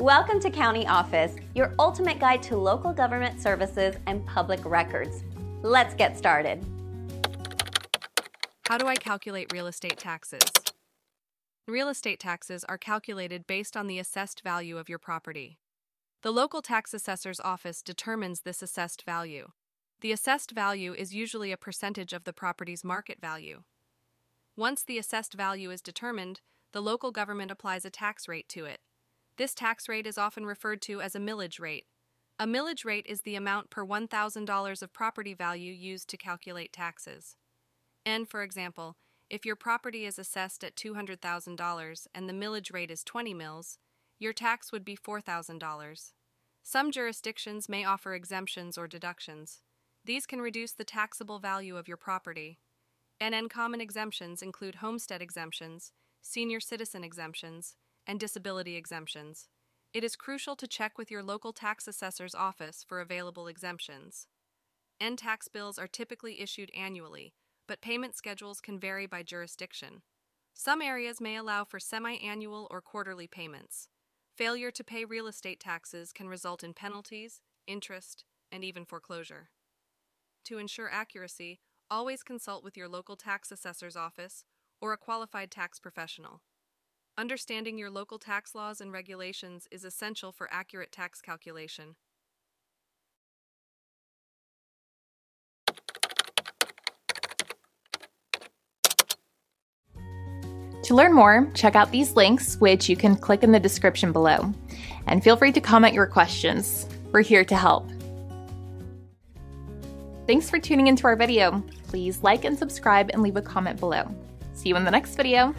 Welcome to County Office, your ultimate guide to local government services and public records. Let's get started. How do I calculate real estate taxes? Real estate taxes are calculated based on the assessed value of your property. The local tax assessor's office determines this assessed value. The assessed value is usually a percentage of the property's market value. Once the assessed value is determined, the local government applies a tax rate to it. This tax rate is often referred to as a millage rate. A millage rate is the amount per $1,000 of property value used to calculate taxes. And, for example, if your property is assessed at $200,000 and the millage rate is 20 mils, your tax would be $4,000. Some jurisdictions may offer exemptions or deductions. These can reduce the taxable value of your property. And common exemptions include homestead exemptions, senior citizen exemptions, and disability exemptions. It is crucial to check with your local tax assessor's office for available exemptions. And tax bills are typically issued annually, but payment schedules can vary by jurisdiction. Some areas may allow for semi-annual or quarterly payments. Failure to pay real estate taxes can result in penalties, interest, and even foreclosure. To ensure accuracy, always consult with your local tax assessor's office or a qualified tax professional. Understanding your local tax laws and regulations is essential for accurate tax calculation. To learn more, check out these links, which you can click in the description below. And feel free to comment your questions. We're here to help. Thanks for tuning into our video. Please like and subscribe and leave a comment below. See you in the next video.